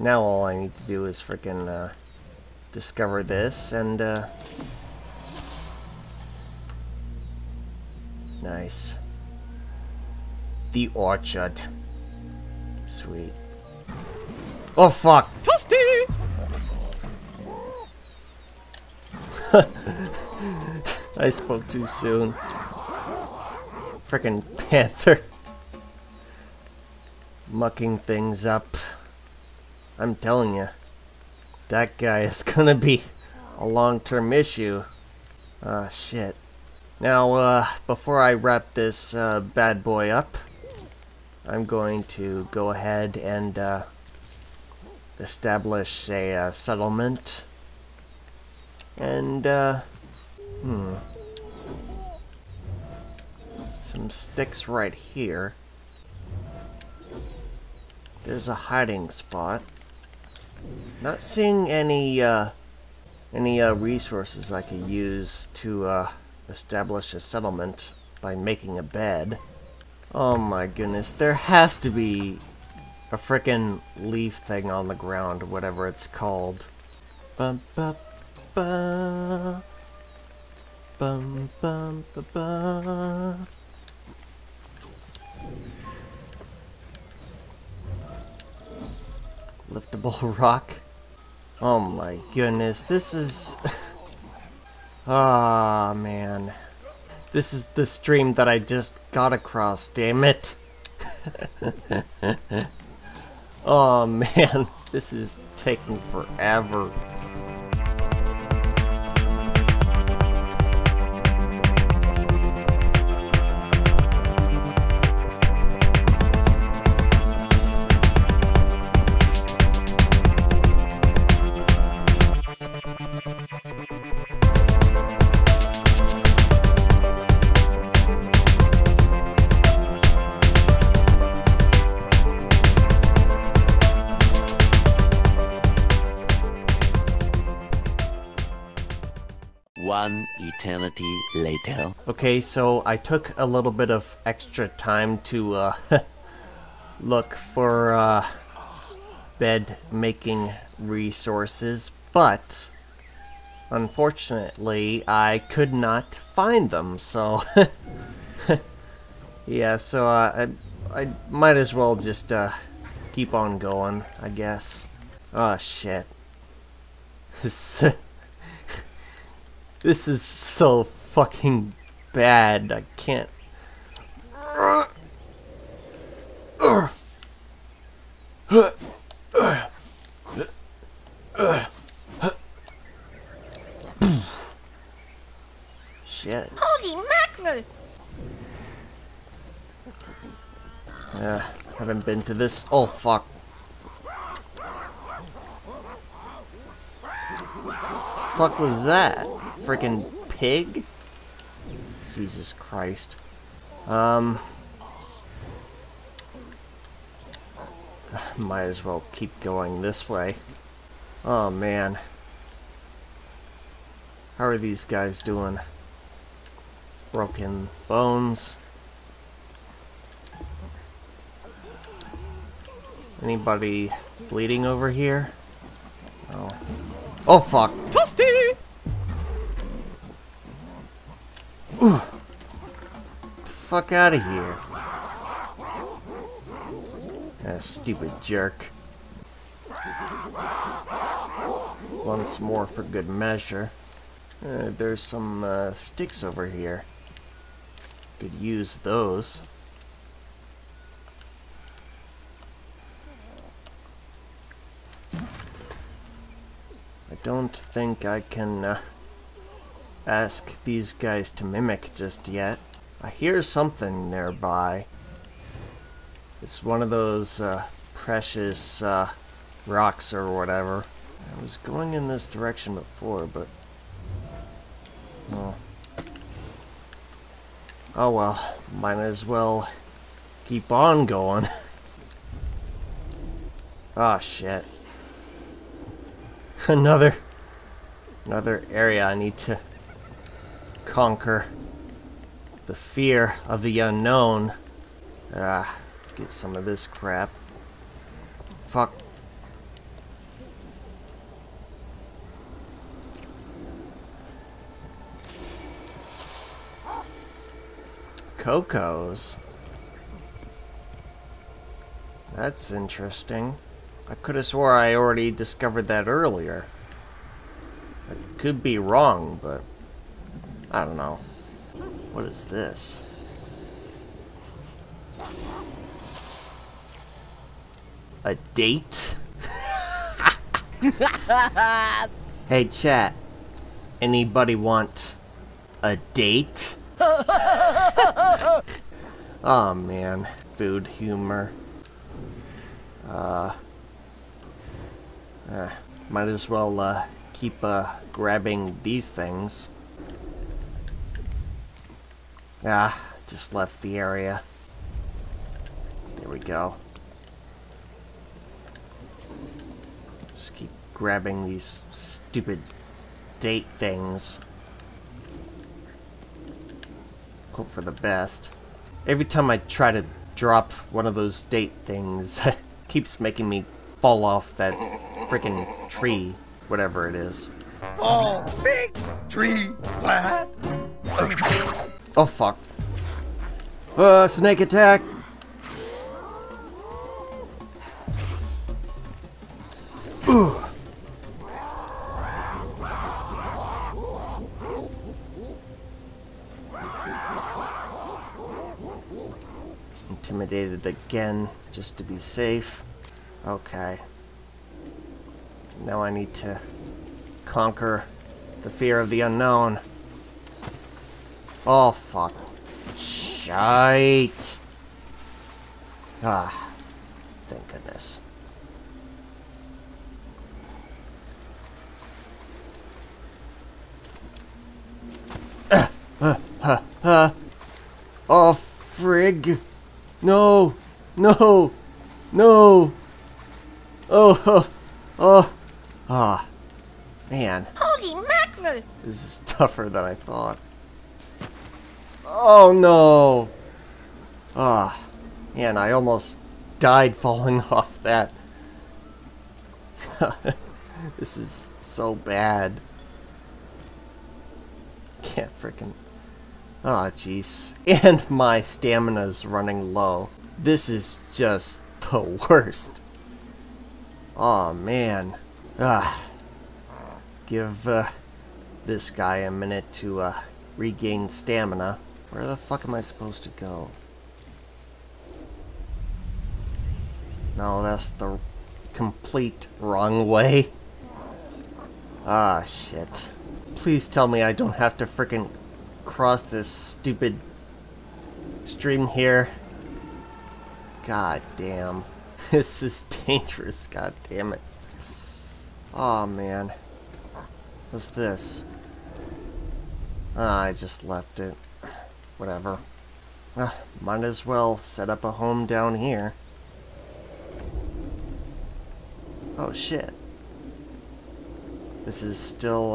Now all I need to do is frickin' discover this and nice. The orchard. Sweet. Oh fuck! I spoke too soon. Frickin' panther. Mucking things up. I'm telling you, that guy is gonna be a long-term issue. Ah, shit. Now, before I wrap this bad boy up, I'm going to go ahead and establish a settlement. And, some sticks right here. There's a hiding spot. Not seeing any resources I could use to establish a settlement by making a bed. Oh my goodness, there has to be a frickin' leaf thing on the ground, whatever it's called. Bum bum ba bum bum ba ba. Liftable rock. Oh my goodness, this is... Ah, man. This is the stream that I just got across, damn it. Oh man, this is taking forever. One eternity later. Okay, so I took a little bit of extra time to look for bed making resources, but unfortunately I could not find them, so yeah, so I might as well just keep on going, I guess. Oh shit. This is so fucking bad, I can't... Shit. Holy mackerel! Haven't been to this... Oh, fuck. Fuck was that? Frickin' pig? Jesus Christ. Might as well keep going this way. Oh man. How are these guys doing? Broken bones. Anybody bleeding over here? Oh. Oh fuck! Ooh. Fuck out of here. That stupid jerk. Once more for good measure. There's some sticks over here. Could use those. I don't think I can... ask these guys to mimic just yet. I hear something nearby. It's one of those precious rocks or whatever. I was going in this direction before, but... Oh well, might as well keep on going. Ah, shit. Another area I need to... conquer. The fear of the unknown. Get some of this crap. Fuck. Cocos. That's interesting. I could have swore I already discovered that earlier. I could be wrong, but I don't know. What is this? A date? Hey chat, anybody want a date? Oh man, food humor. Might as well keep grabbing these things. Ah, just left the area. There we go. Just keep grabbing these stupid date things. Hope for the best. Every time I try to drop one of those date things, it keeps making me fall off that freaking tree, whatever it is. Fall, big tree, flat. Oh fuck. Snake attack! Ooh. Intimidated again, just to be safe. Okay. Now I need to conquer the fear of the unknown. Oh fuck. Shite. Ah, thank goodness. Oh frig. No. No. No. Ah, man. Holy mackerel! This is tougher than I thought. Oh no! Ah, man, I almost died falling off that. This is so bad. Can't frickin'. Ah, jeez. And my stamina's running low. This is just the worst. Oh man. Ah, give this guy a minute to regain stamina. Where the fuck am I supposed to go? No, that's the complete wrong way. Ah, shit. Please tell me I don't have to frickin' cross this stupid stream here. God damn. This is dangerous, god damn it. Aw, man. What's this? Ah, I just left it. Whatever. Might as well set up a home down here. Oh, shit. This is still,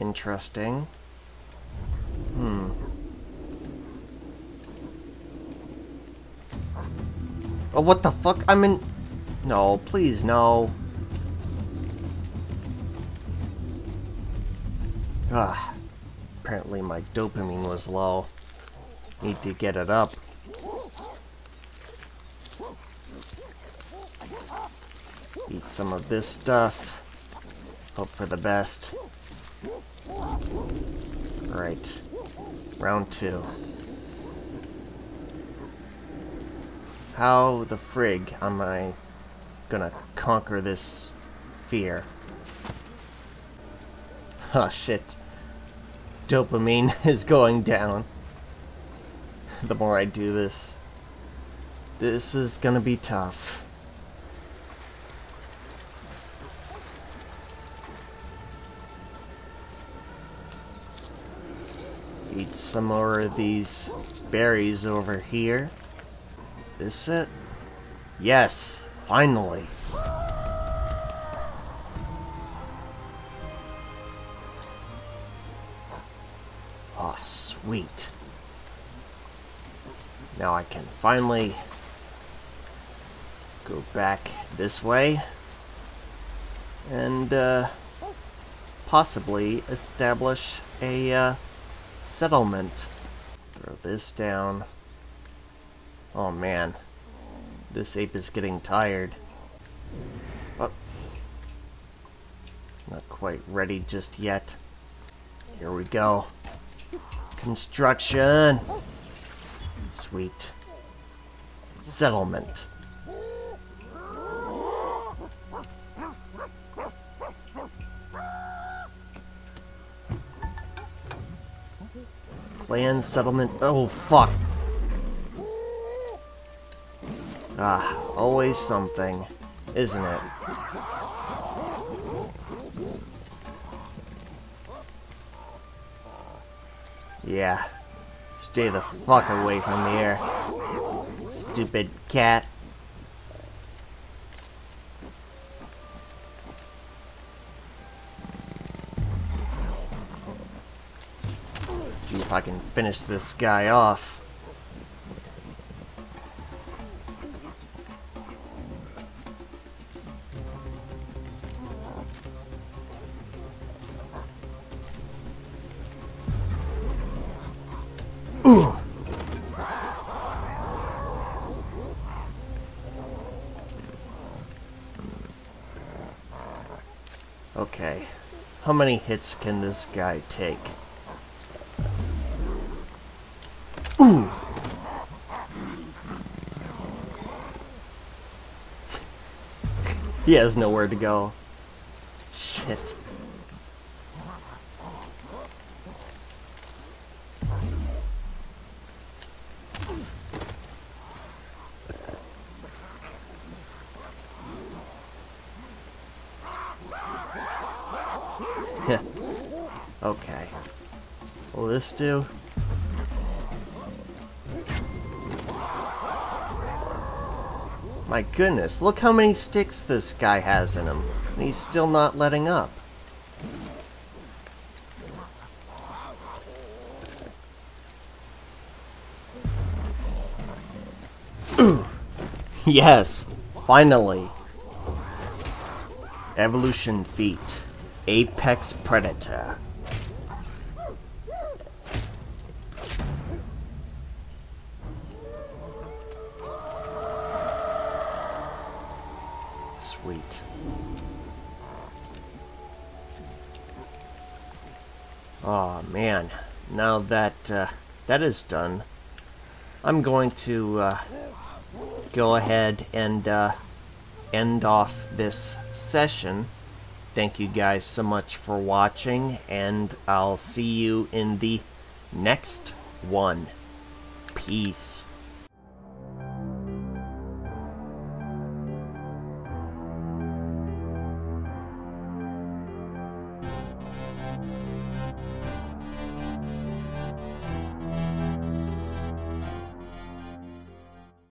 interesting. Hmm. Oh, what the fuck? I'm in... No, please, no. Ah, apparently my dopamine was low. Need to get it up. Eat some of this stuff. Hope for the best. Alright. Round two. How the frig am I gonna conquer this fear? Oh shit. Dopamine is going down. The more I do this. This is gonna be tough. Eat some more of these berries over here. This it? Yes! Finally! Oh, sweet. Now I can finally go back this way and possibly establish a settlement. Throw this down. Oh man, this ape is getting tired. Oh. Not quite ready just yet. Here we go. Construction! Sweet. Settlement. Land settlement. Oh, fuck. Ah, always something, isn't it? Yeah. Stay the fuck away from the air. Stupid cat. See if I can finish this guy off. Ooh. Okay, how many hits can this guy take? Ooh. He has nowhere to go. Shit. Okay. Will this do? My goodness, look how many sticks this guy has in him, and he's still not letting up. Yes, finally. Evolution feat, Apex Predator. Sweet. Oh man, now that that is done, I'm going to go ahead and end off this session. Thank you guys so much for watching, and I'll see you in the next one. Peace.